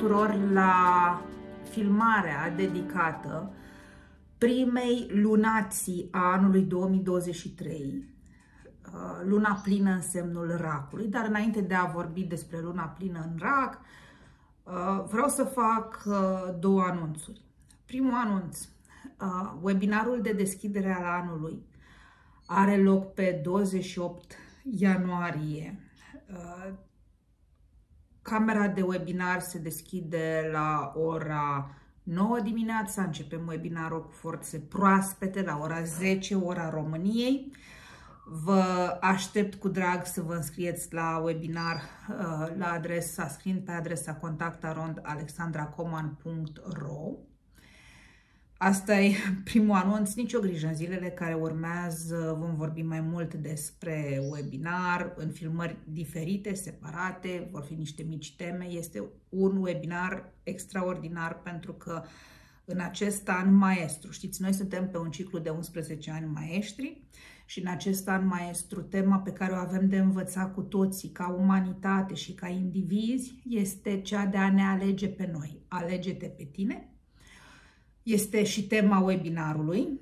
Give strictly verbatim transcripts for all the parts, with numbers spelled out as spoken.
tuturor la filmarea dedicată primei lunații a anului două mii douăzeci și trei, luna plină în semnul Racului. Dar înainte de a vorbi despre luna plină în Rac, vreau să fac două anunțuri. Primul anunț, webinarul de deschidere al anului are loc pe douăzeci și opt ianuarie. Camera de webinar se deschide la ora nouă dimineața, începem webinarul cu forțe proaspete la ora zece, ora României. Vă aștept cu drag să vă înscrieți la webinar la adresa, scriind pe adresa contact arond alexandra coman punct ro. Asta e primul anunț, nicio grijă, în zilele care urmează vom vorbi mai mult despre webinar, în filmări diferite, separate, vor fi niște mici teme. Este un webinar extraordinar pentru că în acest an maestru, știți, noi suntem pe un ciclu de unsprezece ani maestri și în acest an maestru tema pe care o avem de învățat cu toții ca umanitate și ca indivizi este cea de a ne alege pe noi. Alege-te pe tine. Este și tema webinarului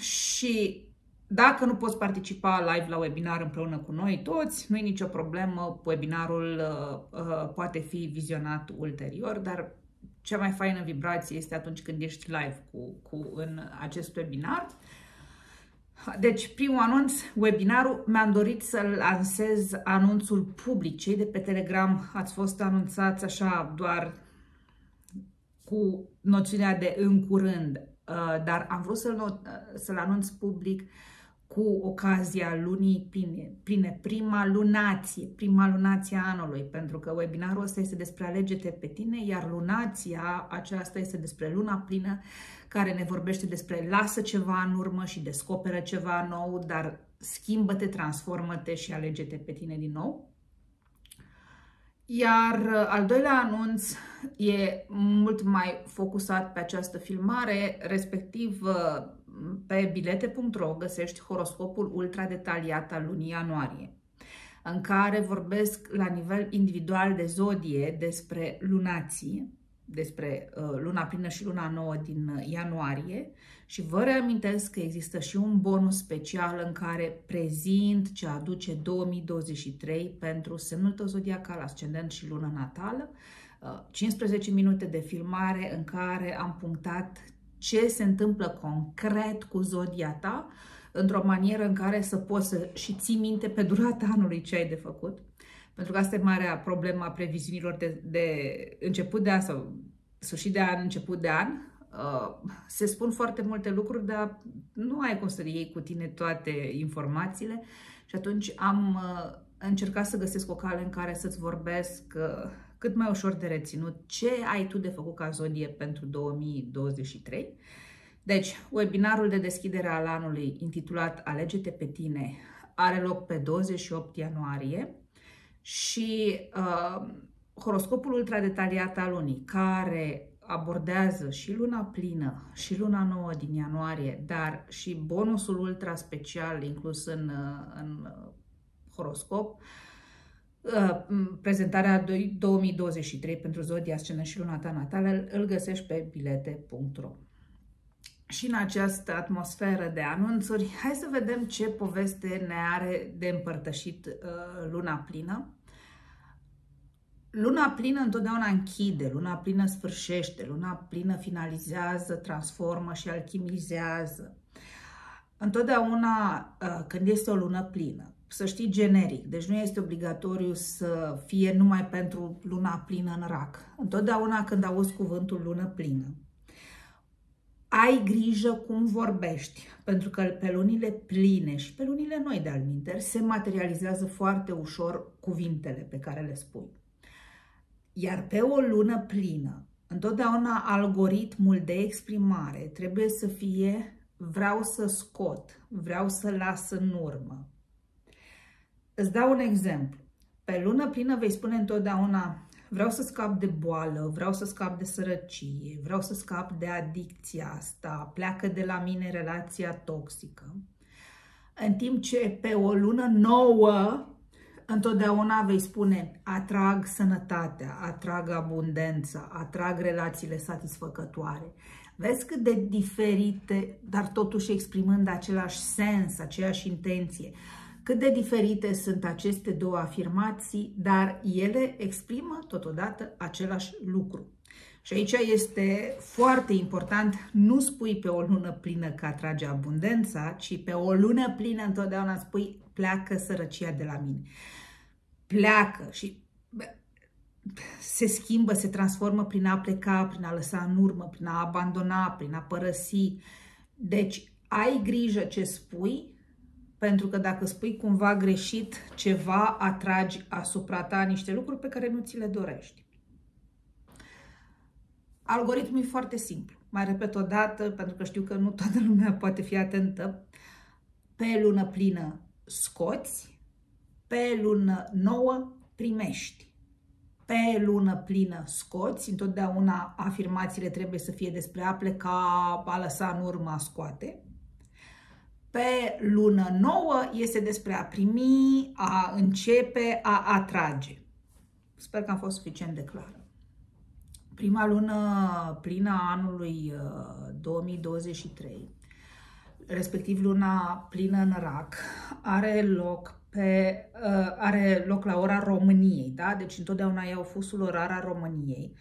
și dacă nu poți participa live la webinar împreună cu noi toți, nu e nicio problemă, webinarul uh, poate fi vizionat ulterior, dar cea mai faină vibrație este atunci când ești live cu, cu în acest webinar. Deci, primul anunț, webinarul, mi-am dorit să-l lansez anunțul public. Cei de pe Telegram ați fost anunțați așa doar cu noțiunea de în curând, dar am vrut să-l să anunț public cu ocazia lunii pline, pline, prima lunație, prima lunație a anului, pentru că webinarul ăsta este despre alege-te pe tine, iar lunația aceasta este despre luna plină, care ne vorbește despre lasă ceva în urmă și descoperă ceva nou, dar schimbă-te, transformă-te și alege-te pe tine din nou. Iar al doilea anunț e mult mai focusat pe această filmare, respectiv pe bilete punct ro găsești horoscopul ultra detaliat al lunii ianuarie, în care vorbesc la nivel individual de zodie despre lunații, despre luna plină și luna nouă din ianuarie și vă reamintesc că există și un bonus special în care prezint ce aduce două mii douăzeci și trei pentru semnul tău zodiacal, ascendent și luna natală. cincisprezece minute de filmare în care am punctat ce se întâmplă concret cu zodia ta într-o manieră în care să poți să și ții minte pe durata anului ce ai de făcut. Pentru că asta e marea problemă a previziunilor de, de început de an sau sfârșit de an, început de an. Uh, se spun foarte multe lucruri, dar nu ai cum să iei cu tine toate informațiile. Și atunci am uh, încercat să găsesc o cale în care să-ți vorbesc uh, cât mai ușor de reținut ce ai tu de făcut ca zodie pentru două mii douăzeci și trei. Deci, webinarul de deschidere al anului intitulat Alege-te pe tine are loc pe douăzeci și opt ianuarie. Și uh, horoscopul ultra detaliat al lunii, care abordează și luna plină și luna nouă din ianuarie, dar și bonusul ultra special inclus în, în horoscop, uh, prezentarea două mii douăzeci și trei pentru zodia, ascendent și luna ta natală, îl găsești pe bilete punct ro. Și în această atmosferă de anunțuri, hai să vedem ce poveste ne are de împărtășit uh, luna plină. Luna plină întotdeauna închide, luna plină sfârșește, luna plină finalizează, transformă și alchimizează. Întotdeauna uh, când este o lună plină, să știi generic, deci nu este obligatoriu să fie numai pentru luna plină în Rac. Întotdeauna când auzi cuvântul lună plină, ai grijă cum vorbești, pentru că pe lunile pline și pe lunile noi de alminteri se materializează foarte ușor cuvintele pe care le spui. Iar pe o lună plină, întotdeauna algoritmul de exprimare trebuie să fie vreau să scot, vreau să las în urmă. Îți dau un exemplu. Pe lună plină vei spune întotdeauna vreau să scap de boală, vreau să scap de sărăcie, vreau să scap de adicția asta, pleacă de la mine relația toxică. În timp ce pe o lună nouă întotdeauna vei spune atrag sănătatea, atrag abundența, atrag relațiile satisfăcătoare. Vezi cât de diferite, dar totuși exprimând același sens, aceeași intenție, cât de diferite sunt aceste două afirmații, dar ele exprimă totodată același lucru. Și aici este foarte important, nu spui pe o lună plină că atrage abundența, ci pe o lună plină întotdeauna spui pleacă sărăcia de la mine. Pleacă și se schimbă, se transformă prin a pleca, prin a lăsa în urmă, prin a abandona, prin a părăsi. Deci ai grijă ce spui, pentru că dacă spui cumva greșit ceva, atragi asupra ta niște lucruri pe care nu ți le dorești. Algoritmul e foarte simplu. Mai repet o dată, pentru că știu că nu toată lumea poate fi atentă. Pe lună plină scoți, pe lună nouă primești. Pe lună plină scoți, întotdeauna afirmațiile trebuie să fie despre a pleca, a lăsa în urmă, a scoate. Pe lună nouă este despre a primi, a începe, a atrage. Sper că am fost suficient de clară. Prima lună plină a anului două mii douăzeci și trei, respectiv luna plină în Rac, are loc, pe, are loc la ora României, da? Deci întotdeauna iau fusul orar a României,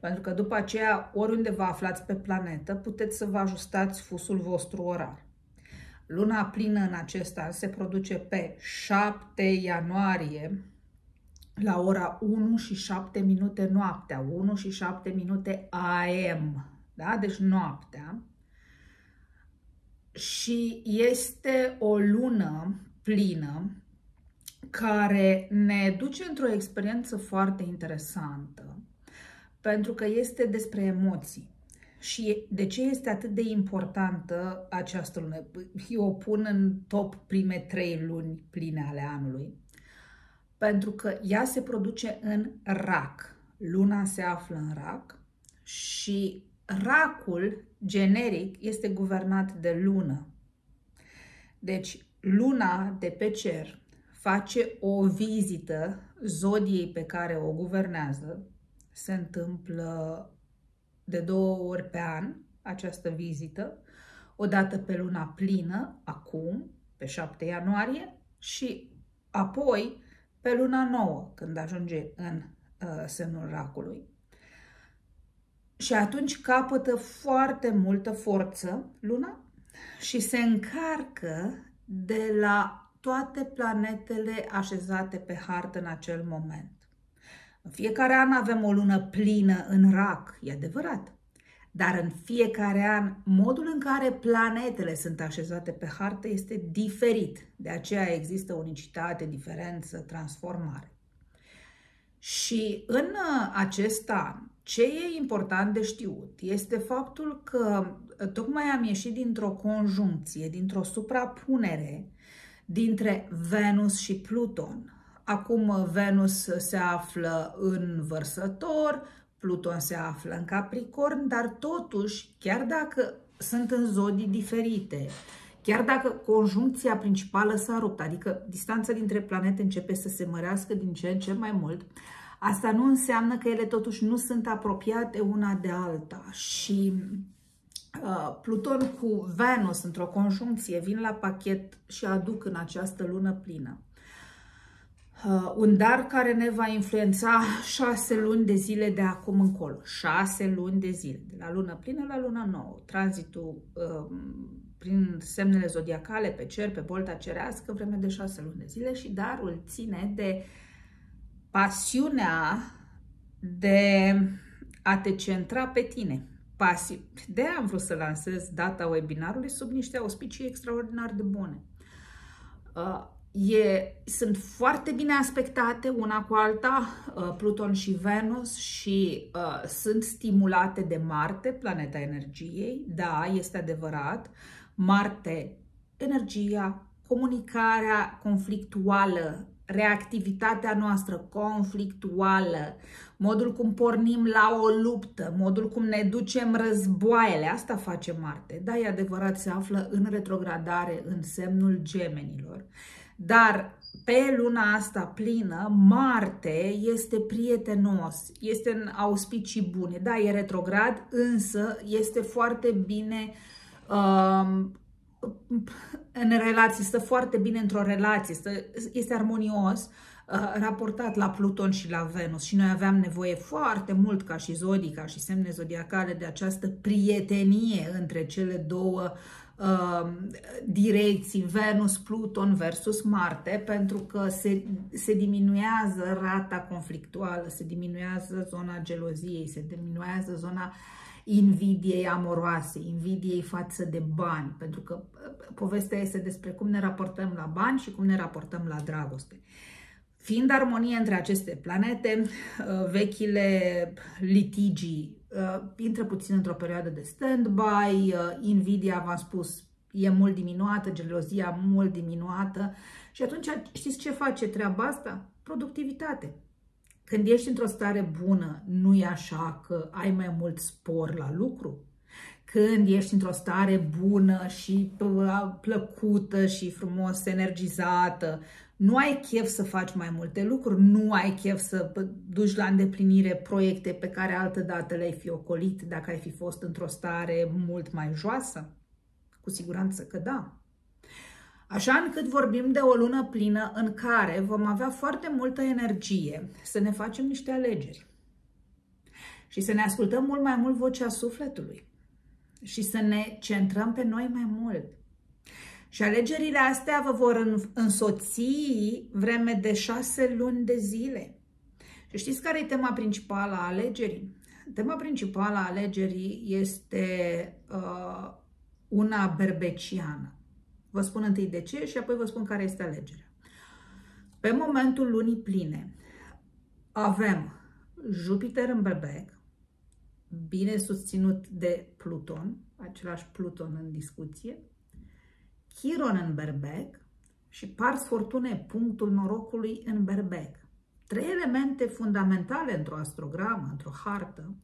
pentru că după aceea, oriunde vă aflați pe planetă, puteți să vă ajustați fusul vostru orar. Luna plină în acest an se produce pe șapte ianuarie, la ora unu și șapte minute noaptea, unu și șapte minute A M, da? Deci noaptea. Și este o lună plină care ne duce într-o experiență foarte interesantă, pentru că este despre emoții. Și de ce este atât de importantă această lună? Eu o pun în top prime trei luni pline ale anului, pentru că ea se produce în Rac. Luna se află în Rac și Racul, generic, este guvernat de lună. Deci, luna de pe cer face o vizită zodiei pe care o guvernează. Se întâmplă de două ori pe an această vizită, o dată pe luna plină, acum, pe șapte ianuarie, și apoi pe luna nouă, când ajunge în uh, semnul Racului. Și atunci capătă foarte multă forță luna și se încarcă de la toate planetele așezate pe hartă în acel moment. În fiecare an avem o lună plină în Rac, e adevărat, dar în fiecare an modul în care planetele sunt așezate pe hartă este diferit. De aceea există unicitate, diferență, transformare. Și în acest an, ce e important de știut este faptul că tocmai am ieșit dintr-o conjuncție, dintr-o suprapunere dintre Venus și Pluton. Acum Venus se află în Vărsător, Pluton se află în Capricorn, dar totuși, chiar dacă sunt în zodii diferite, chiar dacă conjuncția principală s-a rupt, adică distanța dintre planete începe să se mărească din ce în ce mai mult, asta nu înseamnă că ele totuși nu sunt apropiate una de alta. Și uh, Pluton cu Venus într-o conjuncție vin la pachet și aduc în această lună plină Uh, un dar care ne va influența șase luni de zile de acum încolo. Șase luni de zile, de la lună plină la luna nouă. Tranzitul uh, prin semnele zodiacale, pe cer, pe bolta cerească, vreme de șase luni de zile, și darul ține de pasiunea de a te centra pe tine. Pasi- de am vrut să lansez data webinarului sub niște auspicii extraordinar de bune. Uh, E, sunt foarte bine aspectate una cu alta, Pluton și Venus, și uh, sunt stimulate de Marte, planeta energiei. Da, este adevărat. Marte, energia, comunicarea conflictuală, reactivitatea noastră conflictuală, modul cum pornim la o luptă, modul cum ne ducem războaiele, asta face Marte. Da, e adevărat, se află în retrogradare în semnul Gemenilor, dar pe luna asta plină, Marte este prietenos, este în auspicii bune. Da, e retrograd, însă este foarte bine uh, în relație, stă foarte bine într-o relație, stă, este armonios uh, raportat la Pluton și la Venus. Și noi aveam nevoie foarte mult, ca și zodii, ca și semne zodiacale, de această prietenie între cele două direcții, Venus, Pluton versus Marte, pentru că se, se diminuează rata conflictuală, se diminuează zona geloziei, se diminuează zona invidiei amoroase, invidiei față de bani, pentru că povestea este despre cum ne raportăm la bani și cum ne raportăm la dragoste. Fiind armonie între aceste planete, vechile litigii intră puțin într-o perioadă de stand-by, invidia, v-am spus, e mult diminuată, gelozia mult diminuată și atunci știți ce face treaba asta? Productivitate. Când ești într-o stare bună, nu e așa că ai mai mult spor la lucru? Când ești într-o stare bună și plăcută și frumos energizată, nu ai chef să faci mai multe lucruri, nu ai chef să duci la îndeplinire proiecte pe care altădată le-ai fi ocolit dacă ai fi fost într-o stare mult mai joasă? Cu siguranță că da. Așa încât vorbim de o lună plină în care vom avea foarte multă energie să ne facem niște alegeri și să ne ascultăm mult mai mult vocea sufletului și să ne centrăm pe noi mai mult. Și alegerile astea vă vor însoți vreme de șase luni de zile. Și știți care e tema principală a alegerii? Tema principală a alegerii este uh, una berbeciană. Vă spun întâi de ce și apoi vă spun care este alegerea. Pe momentul lunii pline avem Jupiter în Berbec, bine susținut de Pluton, același Pluton în discuție, Chiron în Berbec și Pars Fortunae, punctul norocului în Berbec. Trei elemente fundamentale într-o astrogramă, într-o hartă,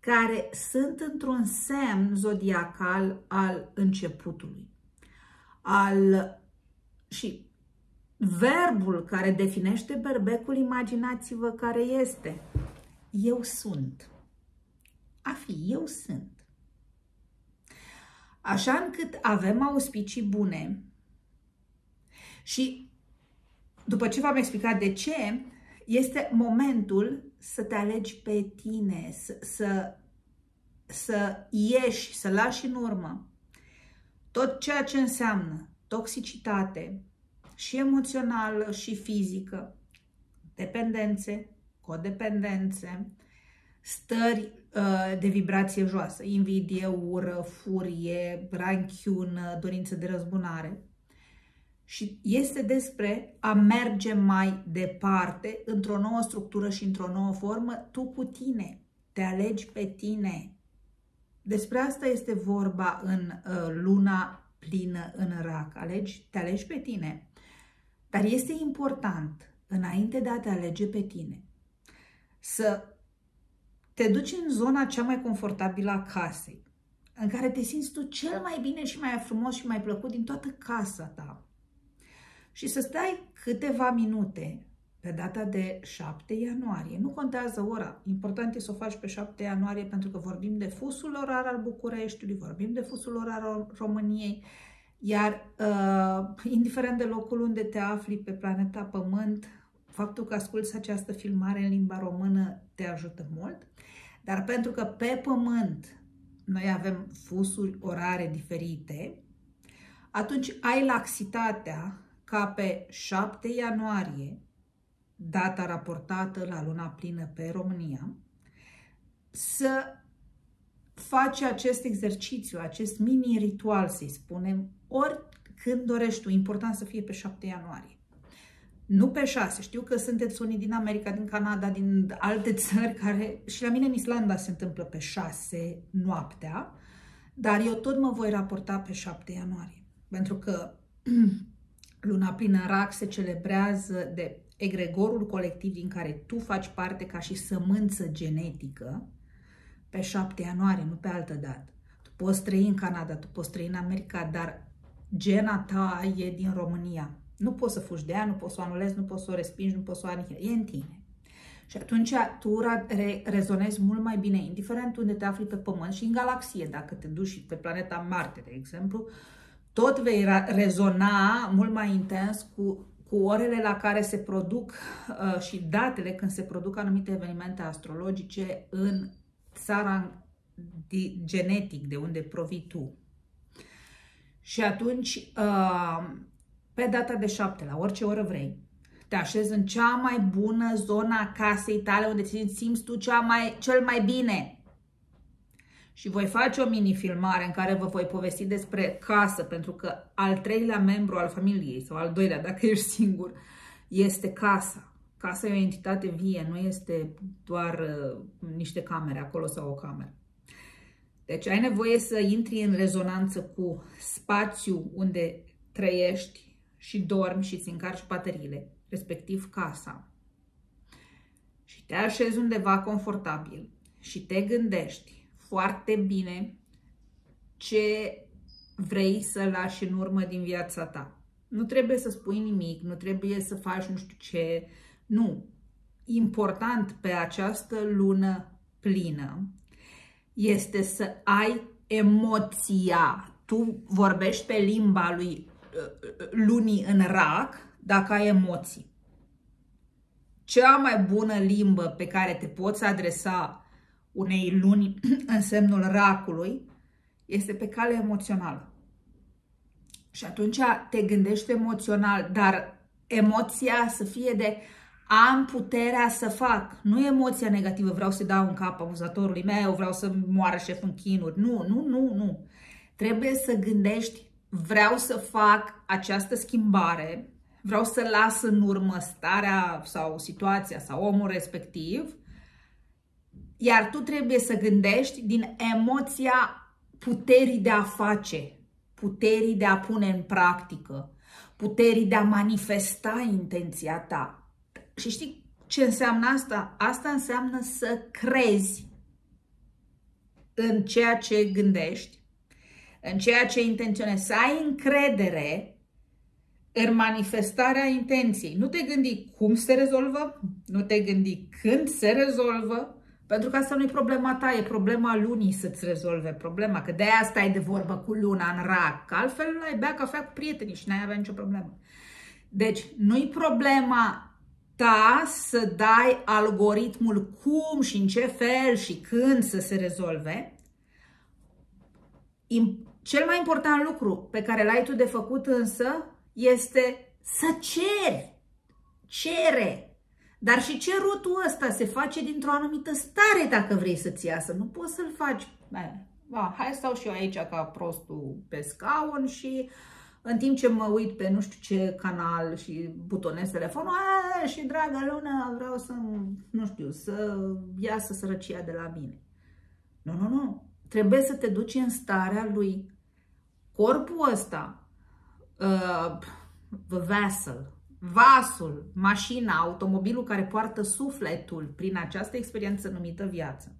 care sunt într-un semn zodiacal al începutului. Al... Și verbul care definește Berbecul, imaginați-vă care este. Eu sunt. A fi, eu sunt. Așa încât avem auspicii bune și, după ce v-am explicat de ce, este momentul să te alegi pe tine, să, să, să ieși, să lași în urmă tot ceea ce înseamnă toxicitate și emoțională și fizică, dependențe, codependențe, stări uh, de vibrație joasă, invidie, ură, furie, ranchiună, dorință de răzbunare. Și este despre a merge mai departe într-o nouă structură și într-o nouă formă, tu cu tine, te alegi pe tine. Despre asta este vorba în uh, luna plină în Rac. Alegi, te alegi pe tine. Dar este important, înainte de a te alege pe tine, să te duci în zona cea mai confortabilă a casei, în care te simți tu cel mai bine și mai frumos și mai plăcut din toată casa ta. Și să stai câteva minute pe data de șapte ianuarie. Nu contează ora, important e să o faci pe șapte ianuarie, pentru că vorbim de fusul orar al Bucureștiului, vorbim de fusul orar al României, iar uh, indiferent de locul unde te afli pe planeta Pământ, faptul că asculți această filmare în limba română te ajută mult, dar pentru că pe Pământ noi avem fusuri orare diferite, atunci ai laxitatea ca pe șapte ianuarie, data raportată la luna plină pe România, să faci acest exercițiu, acest mini-ritual, să-i spunem, oricând dorești tu, important să fie pe șapte ianuarie. Nu pe șase. Știu că sunteți unii din America, din Canada, din alte țări care... Și la mine în Islanda se întâmplă pe șase noaptea, dar eu tot mă voi raporta pe șapte ianuarie. Pentru că Luna plină în Rac se celebrează de egregorul colectiv din care tu faci parte ca și sămânță genetică pe șapte ianuarie, nu pe altă dată. Tu poți trăi în Canada, tu poți trăi în America, dar gena ta e din România. Nu poți să fugi de ea, nu poți să o anulezi, nu poți să o respingi, nu poți să o anihilezi. E în tine. Și atunci tu re rezonezi mult mai bine, indiferent unde te afli pe Pământ și în galaxie, dacă te duci pe planeta Marte, de exemplu, tot vei rezona mult mai intens cu, cu orele la care se produc uh, și datele când se produc anumite evenimente astrologice în țara genetic de unde provii tu. Și atunci, uh, pe data de șapte, la orice oră vrei, te așezi în cea mai bună zona casei tale, unde te simți tu cea mai, cel mai bine. Și voi face o mini-filmare în care vă voi povesti despre casă, pentru că al treilea membru al familiei, sau al doilea, dacă ești singur, este casa. Casa e o entitate vie, nu este doar uh, niște camere acolo sau o cameră. Deci ai nevoie să intri în rezonanță cu spațiul unde trăiești și dormi și îți încarci bateriile, respectiv casa. Și te așezi undeva confortabil și te gândești foarte bine ce vrei să lași în urmă din viața ta. Nu trebuie să spui nimic, nu trebuie să faci nu știu ce. Nu. Important pe această lună plină este să ai emoția. Tu vorbești pe limba lui lunii în Rac dacă ai emoții. Cea mai bună limbă pe care te poți adresa unei luni în semnul Racului este pe cale emoțională. Și atunci te gândești emoțional, dar emoția să fie de am puterea să fac. Nu emoția negativă, vreau să dau în cap amuzatorului meu, vreau să moară șeful în chinuri. Nu, nu, nu, nu. Trebuie să gândești, vreau să fac această schimbare, vreau să las în urmă starea sau situația sau omul respectiv, iar tu trebuie să gândești din emoția puterii de a face, puterii de a pune în practică, puterii de a manifesta intenția ta. Și știi ce înseamnă asta? Asta înseamnă să crezi în ceea ce gândești, în ceea ce intenționezi, să ai încredere în manifestarea intenției. Nu te gândi cum se rezolvă, nu te gândi când se rezolvă, pentru că asta nu e problema ta, e problema lunii să-ți rezolve problema, că de asta stai de vorbă cu luna în Rac, că altfel ai bea cafea cu prietenii și n-ai avea nicio problemă. Deci nu-i problema ta să dai algoritmul cum și în ce fel și când să se rezolve. Cel mai important lucru pe care l-ai tu de făcut însă este să ceri, cere. Dar și cerutul ăsta se face dintr-o anumită stare dacă vrei să-ți iasă. Nu poți să-l faci. Ba, hai stau și eu aici ca prostul pe scaun și în timp ce mă uit pe nu știu ce canal și butonez telefonul, aaa, și dragă lună, vreau să, nu știu, să iasă sărăcia de la mine. Nu, nu, nu. Trebuie să te duci în starea lui corpul ăsta, uh, vessel, vasul, mașina, automobilul care poartă sufletul prin această experiență numită viață.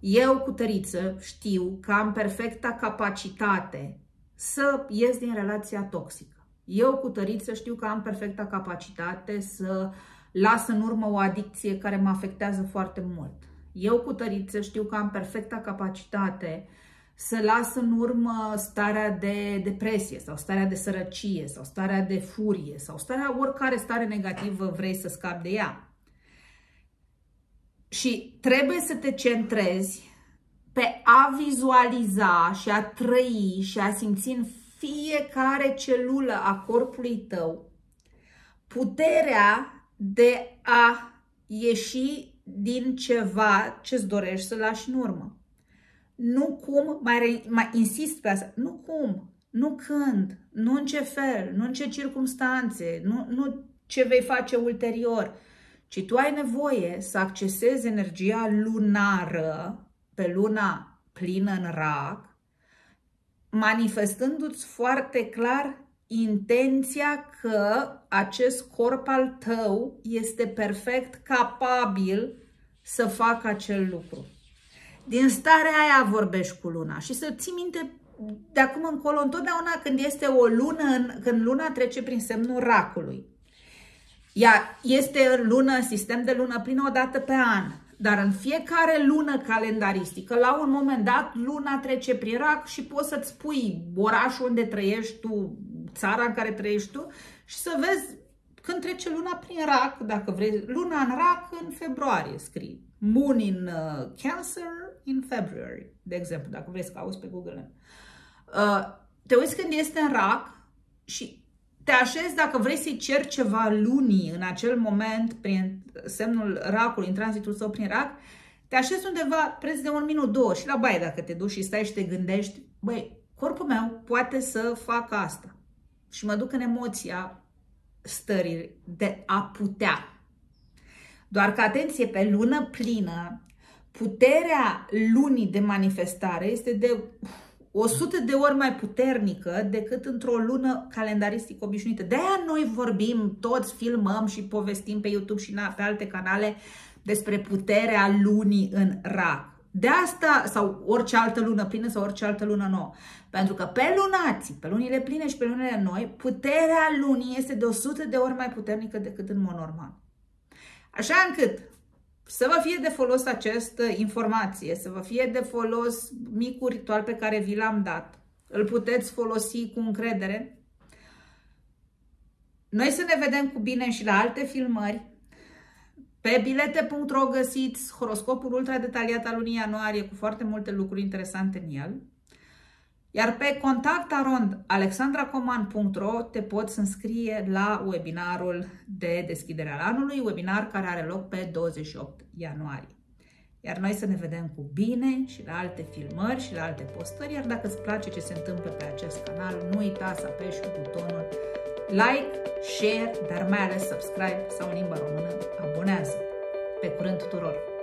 Eu, Cutăriță, știu că am perfecta capacitate să ies din relația toxică. Eu, Cutăriță, știu că am perfecta capacitate să las în urmă o adicție care mă afectează foarte mult. Eu, Cutăriță, știu că am perfecta capacitate să las în urmă starea de depresie sau starea de sărăcie sau starea de furie sau starea oricare stare negativă vrei să scapi de ea. Și trebuie să te centrezi pe a vizualiza și a trăi și a simți în fiecare celulă a corpului tău puterea de a ieși din ceva ce-ți dorești să lași în urmă. Nu cum, mai, mai insist pe asta, nu cum, nu când, nu în ce fel, nu în ce circumstanțe, nu, nu ce vei face ulterior, ci tu ai nevoie să accesezi energia lunară pe luna plină în Rac, manifestându-ți foarte clar intenția că acest corp al tău este perfect capabil să facă acel lucru. Din starea aia vorbești cu luna și să ții minte de acum încolo, întotdeauna când este o lună, când luna trece prin semnul Racului. Ea este lună, sistem de lună plină o dată pe an, dar în fiecare lună calendaristică, la un moment dat, luna trece prin Rac și poți să-ți pui orașul unde trăiești tu, țara în care trăiești tu și să vezi când trece luna prin Rac, dacă vrei, luna în Rac în februarie scrie. Moon in uh, Cancer in February, de exemplu, dacă vrei să cauți pe Google. Uh, te uiți când este în Rac și te așezi dacă vrei să-i ceri ceva lunii în acel moment prin semnul Racului, în tranzitul său prin Rac, te așezi undeva preț de un minut, două și la baie dacă te duci și stai și te gândești, băi, corpul meu poate să facă asta. Și mă duc în emoția stării de a putea. Doar că, atenție, pe lună plină, puterea lunii de manifestare este de o sută de ori mai puternică decât într-o lună calendaristică obișnuită. De-aia noi vorbim, toți filmăm și povestim pe YouTube și pe alte canale despre puterea lunii în Rac. De asta, sau orice altă lună plină sau orice altă lună nouă. Pentru că pe lunații, pe lunile pline și pe lunile noi, puterea lunii este de o sută de ori mai puternică decât în mod normal. Așa încât să vă fie de folos această informație, să vă fie de folos micul ritual pe care vi l-am dat. Îl puteți folosi cu încredere. Noi să ne vedem cu bine și la alte filmări. Pe bilete punct ro găsiți horoscopul ultra detaliat al lunii ianuarie cu foarte multe lucruri interesante în el. Iar pe contact arond alexandra coman punct ro te poți înscrie la webinarul de deschidere al anului, webinar care are loc pe douăzeci și opt ianuarie. Iar noi să ne vedem cu bine și la alte filmări și la alte postări, iar dacă îți place ce se întâmplă pe acest canal, nu uita să apeși cu butonul like, share, dar mai ales subscribe sau în limba română, abonează. Pe curând tuturor!